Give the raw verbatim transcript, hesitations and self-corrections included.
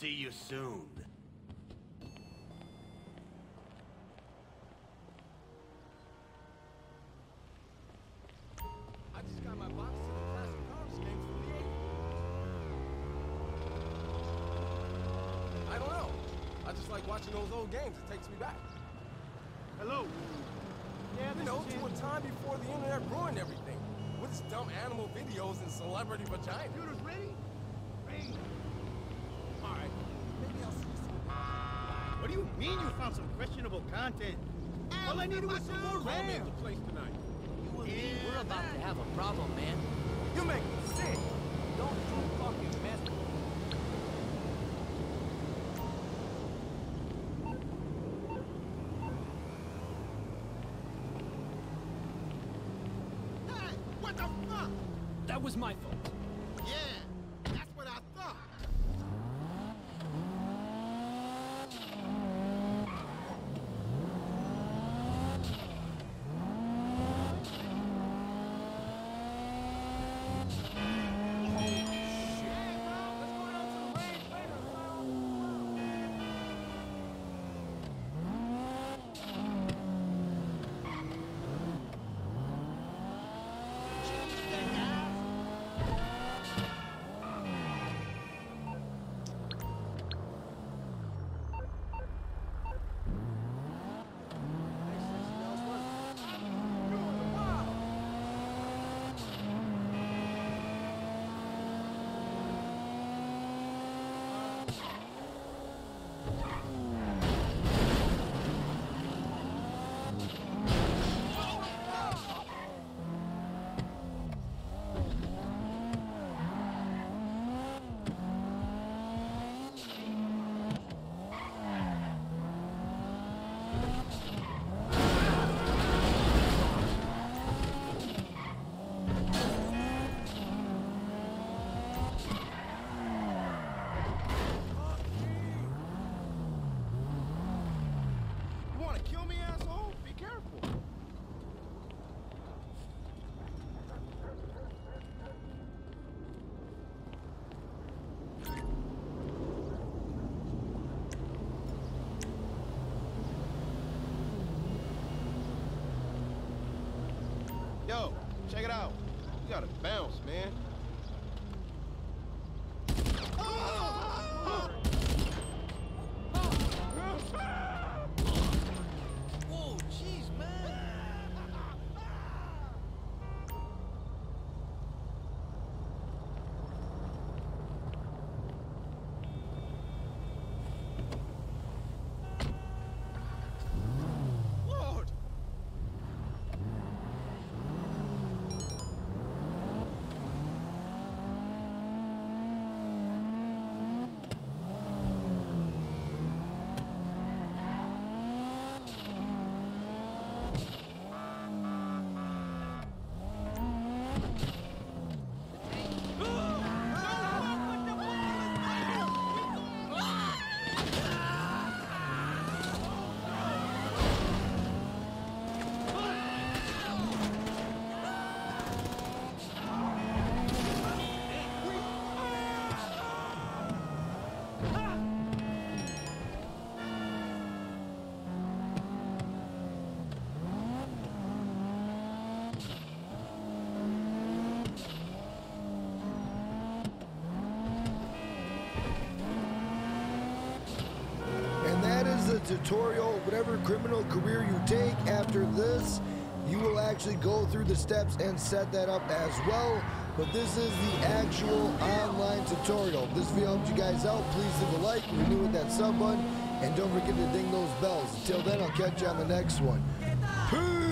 see you soon. I just got my box to the classic cars games from the eighties. I don't know. I just like watching those old games. It takes me back. Hello. Yeah, you know, to a time before the internet ruined everything. With its dumb animal videos and celebrity vagina. Computer's ready? Ready. All right. Maybe I'll see you soon. What do you mean you found some questionable content? All I needed was some more romance to place tonight. You and me, we're about to have a problem, man. You make me sick. Don't do fucking mess. That was my fault. Yeah, that's what I thought. Yo, check it out. You gotta bounce, man. Whoa, jeez, man. Tutorial, whatever criminal career you take after this, you will actually go through the steps and set that up as well. But this is the actual online tutorial. If this video helped you guys out, please leave a like if you're new with that sub button, and don't forget to ding those bells. Until then, I'll catch you on the next one. Peace!